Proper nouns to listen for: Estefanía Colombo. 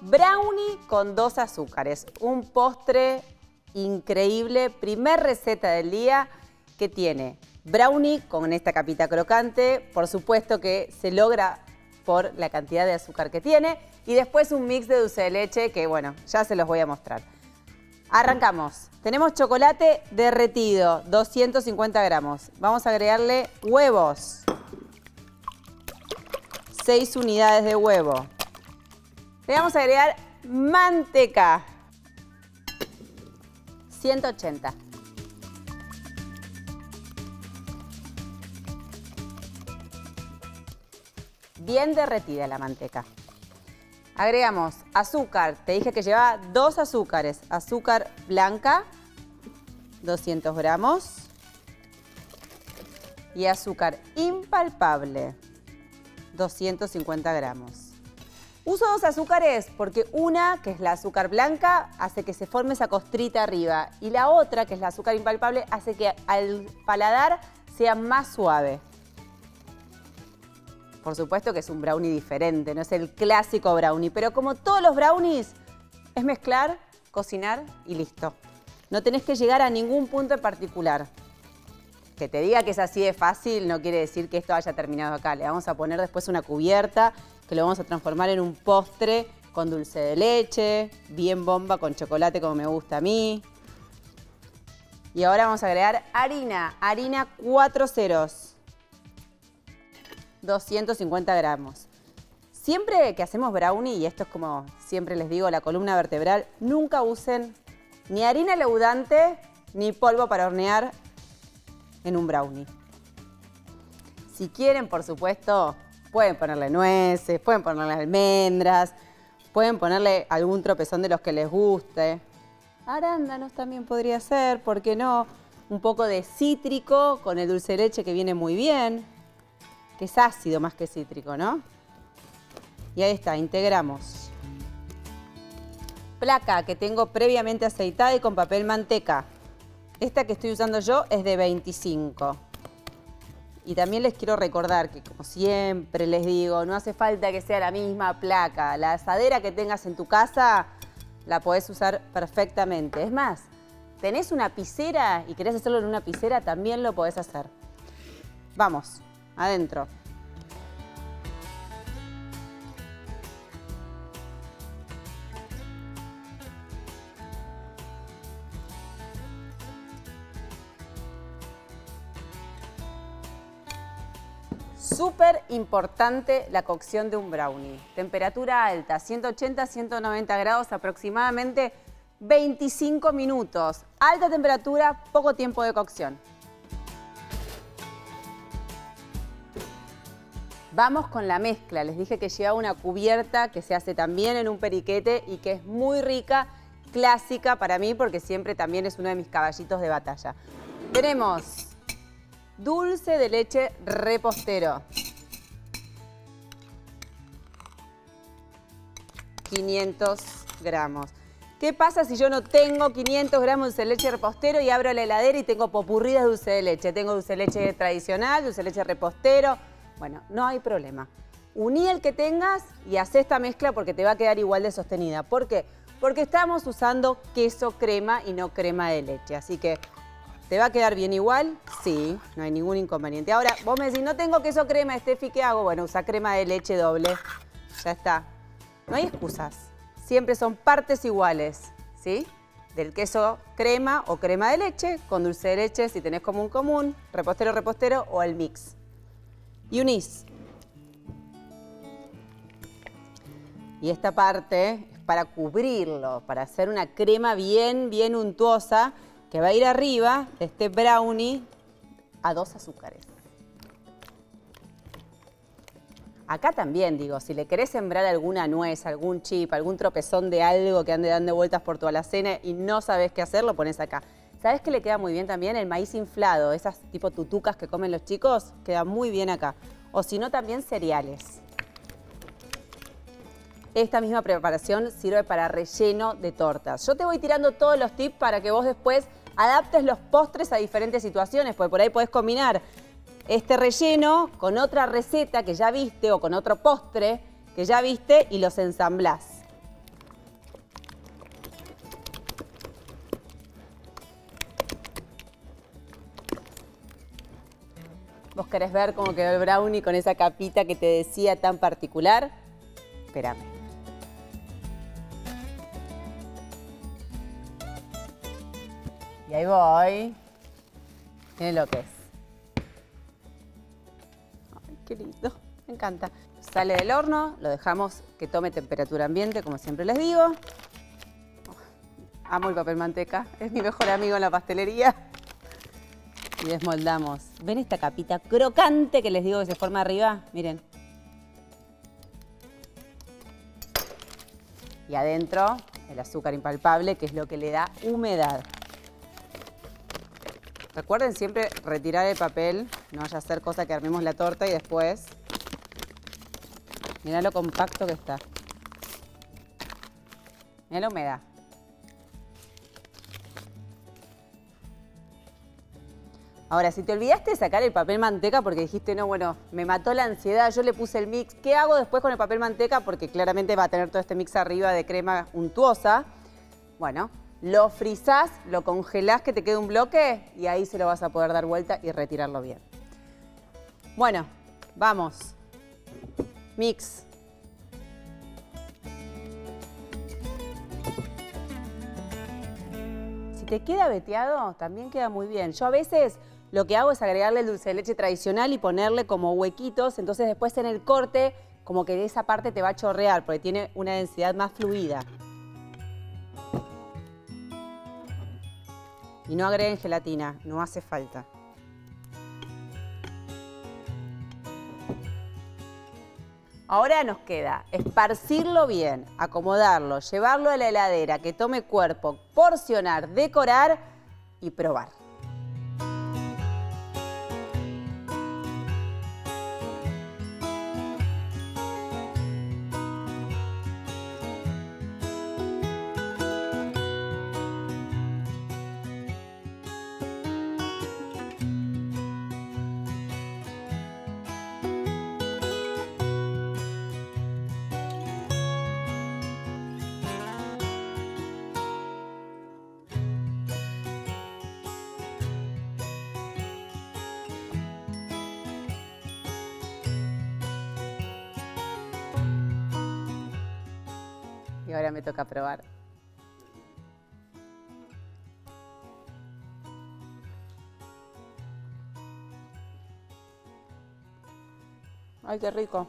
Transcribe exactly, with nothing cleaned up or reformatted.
brownie con dos azúcares, un postre increíble, primer receta del día que tiene brownie con esta capita crocante, por supuesto que se logra por la cantidad de azúcar que tiene, y después un mix de dulce de leche que, bueno, ya se los voy a mostrar. Arrancamos. Tenemos chocolate derretido, doscientos cincuenta gramos. Vamos a agregarle huevos. seis unidades de huevo. Le vamos a agregar manteca. ciento ochenta. Bien derretida la manteca. Agregamos azúcar, te dije que llevaba dos azúcares, azúcar blanca, doscientos gramos, y azúcar impalpable, doscientos cincuenta gramos. Uso dos azúcares porque una, que es la azúcar blanca, hace que se forme esa costrita arriba, y la otra, que es la azúcar impalpable, hace que al paladar sea más suave. Por supuesto que es un brownie diferente, no es el clásico brownie, pero como todos los brownies, es mezclar, cocinar y listo. No tenés que llegar a ningún punto en particular. Que te diga que es así de fácil no quiere decir que esto haya terminado acá. Le vamos a poner después una cubierta que lo vamos a transformar en un postre con dulce de leche, bien bomba, con chocolate como me gusta a mí. Y ahora vamos a agregar harina, harina cuatro ceros. doscientos cincuenta gramos. Siempre que hacemos brownie, y esto es como siempre les digo, la columna vertebral, nunca usen ni harina leudante ni polvo para hornear en un brownie. Si quieren, por supuesto, pueden ponerle nueces, pueden ponerle almendras, pueden ponerle algún tropezón de los que les guste. Arándanos también podría ser, ¿por qué no? Un poco de cítrico con el dulce de leche que viene muy bien. Que es ácido más que cítrico, ¿no? Y ahí está, integramos. Placa que tengo previamente aceitada y con papel manteca. Esta que estoy usando yo es de veinticinco. Y también les quiero recordar que, como siempre les digo, no hace falta que sea la misma placa. La asadera que tengas en tu casa la podés usar perfectamente. Es más, tenés una piscera y querés hacerlo en una piscera, también lo podés hacer. Vamos. Adentro. Súper importante la cocción de un brownie. Temperatura alta, ciento ochenta a ciento noventa grados, aproximadamente veinticinco minutos. Alta temperatura, poco tiempo de cocción. Vamos con la mezcla. Les dije que lleva una cubierta que se hace también en un periquete y que es muy rica, clásica para mí porque siempre también es uno de mis caballitos de batalla. Tenemos dulce de leche repostero. quinientos gramos. ¿Qué pasa si yo no tengo quinientos gramos de dulce de leche repostero y abro la heladera y tengo popurrí de dulce de leche? Tengo dulce de leche tradicional, dulce de leche repostero. Bueno, no hay problema. Uní el que tengas y haz esta mezcla porque te va a quedar igual de sostenida. ¿Por qué? Porque estamos usando queso crema y no crema de leche. Así que, ¿te va a quedar bien igual? Sí, no hay ningún inconveniente. Ahora, vos me decís, no tengo queso crema, Estefi, ¿qué hago? Bueno, usa crema de leche doble. Ya está. No hay excusas. Siempre son partes iguales, ¿sí? Del queso crema o crema de leche, con dulce de leche, si tenés común, común, repostero, repostero o el mix. Y unís. Y esta parte es para cubrirlo, para hacer una crema bien, bien untuosa que va a ir arriba de este brownie a dos azúcares. Acá también, digo, si le querés sembrar alguna nuez, algún chip, algún tropezón de algo que ande dando vueltas por tu alacena y no sabés qué hacer, lo ponés acá. ¿Sabés qué le queda muy bien también? El maíz inflado, esas tipo tutucas que comen los chicos, queda muy bien acá. O si no, también cereales. Esta misma preparación sirve para relleno de tortas. Yo te voy tirando todos los tips para que vos después adaptes los postres a diferentes situaciones, porque por ahí podés combinar este relleno con otra receta que ya viste o con otro postre que ya viste y los ensamblás. ¿Vos querés ver cómo quedó el brownie con esa capita que te decía tan particular? Espérame. Y ahí voy. Miren lo que es. Ay, qué lindo. Me encanta. Sale del horno, lo dejamos que tome temperatura ambiente, como siempre les digo. Amo el papel manteca, es mi mejor amigo en la pastelería. Y desmoldamos. ¿Ven esta capita crocante que les digo que se forma arriba? Miren. Y adentro el azúcar impalpable, que es lo que le da humedad. Recuerden siempre retirar el papel, no vaya a ser cosa que armemos la torta y después... Mirá lo compacto que está. Mirá la humedad. Ahora, si te olvidaste de sacar el papel manteca porque dijiste, no, bueno, me mató la ansiedad, yo le puse el mix, ¿qué hago después con el papel manteca? Porque claramente va a tener todo este mix arriba de crema untuosa. Bueno, lo frizás, lo congelás, que te quede un bloque y ahí se lo vas a poder dar vuelta y retirarlo bien. Bueno, vamos. Mix. Si te queda veteado, también queda muy bien. Yo a veces lo que hago es agregarle el dulce de leche tradicional y ponerle como huequitos, entonces después en el corte como que de esa parte te va a chorrear porque tiene una densidad más fluida. Y no agreguen gelatina, no hace falta. Ahora nos queda esparcirlo bien, acomodarlo, llevarlo a la heladera, que tome cuerpo, porcionar, decorar y probar. Y ahora me toca probar. Ay, qué rico.